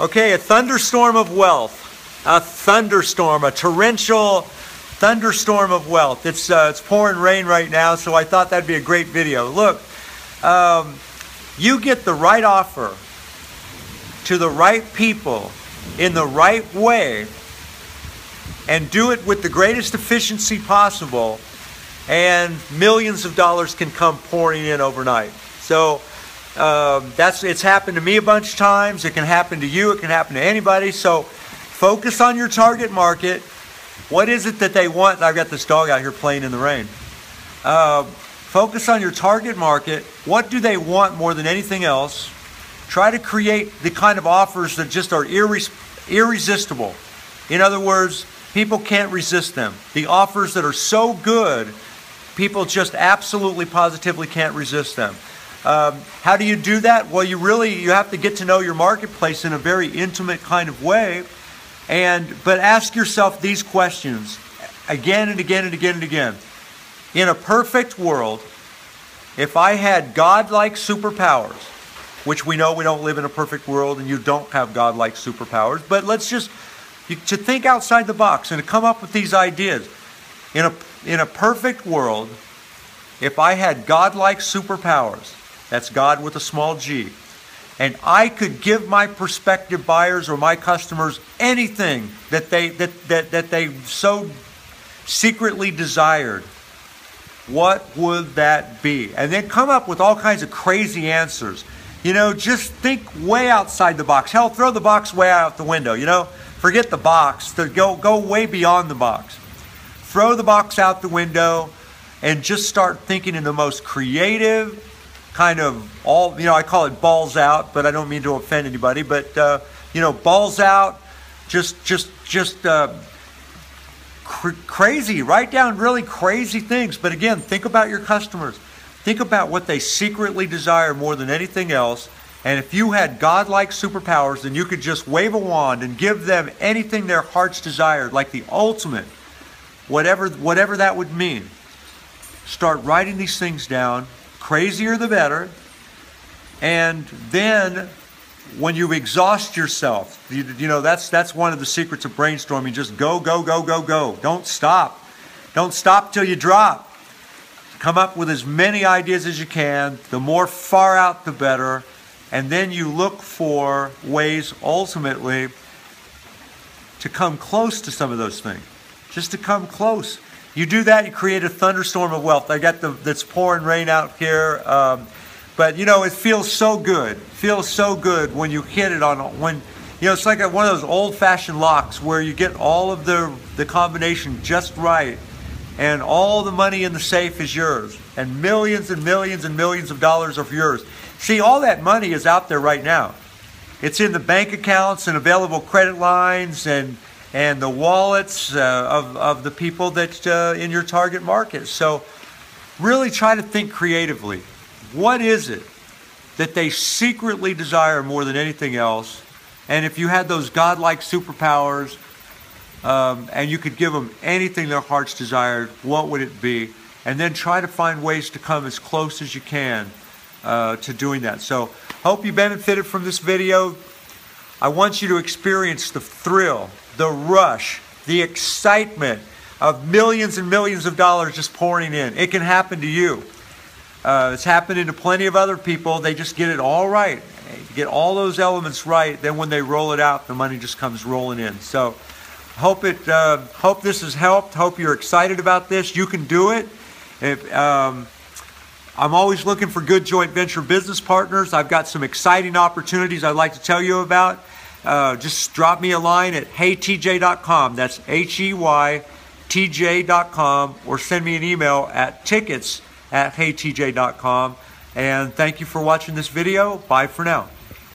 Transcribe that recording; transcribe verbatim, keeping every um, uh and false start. Okay, a thunderstorm of wealth, a thunderstorm, a torrential thunderstorm of wealth. It's uh, it's pouring rain right now, so I thought that'd be a great video. Look, um, you get the right offer to the right people in the right way, and do it with the greatest efficiency possible, and millions of dollars can come pouring in overnight. So um, that's it's happened to me a bunch of times. It can happen to you. It can happen to anybody. So focus on your target market. What is it that they want? And I've got this dog out here playing in the rain. Uh, focus on your target market. What do they want more than anything else? Try to create the kind of offers that just are irres irresistible. In other words, people can't resist them. The offers that are so good, people just absolutely, positively can't resist them. Um, how do you do that? Well, you really, you have to get to know your marketplace in a very intimate kind of way. And, but ask yourself these questions again and again and again and again. In a perfect world, if I had godlike superpowers, which we know we don't live in a perfect world and you don't have godlike superpowers, but let's just, you, to think outside the box and to come up with these ideas. In a, in a perfect world, if I had godlike superpowers, that's God with a small g, and I could give my prospective buyers or my customers anything that they, that, that, that they so secretly desired, what would that be? And then come up with all kinds of crazy answers. You know, just think way outside the box. Hell, throw the box way out the window, you know? Forget the box. Go, go way beyond the box. Throw the box out the window and just start thinking in the most creative, kind of all, you know, I call it balls out, but I don't mean to offend anybody, but, uh, you know, balls out, just, just, just uh, cr crazy, write down really crazy things. But again, think about your customers. Think about what they secretly desire more than anything else. And if you had godlike superpowers, then you could just wave a wand and give them anything their hearts desired, like the ultimate, whatever, whatever that would mean. Start writing these things down. Crazier the better. And then when you exhaust yourself, you, you know, that's that's one of the secrets of brainstorming. Just go, go, go, go, go. Don't stop. Don't stop till you drop. Come up with as many ideas as you can. The more far out, the better. And then you look for ways ultimately to come close to some of those things. Just to come close. You do that, you create a thunderstorm of wealth. I got the that's pouring rain out here, um, but you know it feels so good. It feels so good when you hit it on when you know it's like a, one of those old-fashioned locks where you get all of the the combination just right, and all the money in the safe is yours, and millions and millions and millions of dollars are yours. See, all that money is out there right now. It's in the bank accounts and available credit lines and. and the wallets uh, of, of the people that uh, in your target market. So really try to think creatively. What is it that they secretly desire more than anything else? And if you had those godlike superpowers um, and you could give them anything their hearts desired, what would it be? And then try to find ways to come as close as you can uh, to doing that. So hope you benefited from this video. I want you to experience the thrill, the rush, the excitement of millions and millions of dollars just pouring in. It can happen to you. Uh, it's happening to plenty of other people. They just get it all right. Get all those elements right. Then when they roll it out, the money just comes rolling in. So hope it. Uh, hope this has helped. Hope you're excited about this. You can do it. If, um, I'm always looking for good joint venture business partners. I've got some exciting opportunities I'd like to tell you about. Uh, just drop me a line at hey T J dot com. That's H E Y T J dot com, or send me an email at tickets at hey T J dot com. And thank you for watching this video. Bye for now.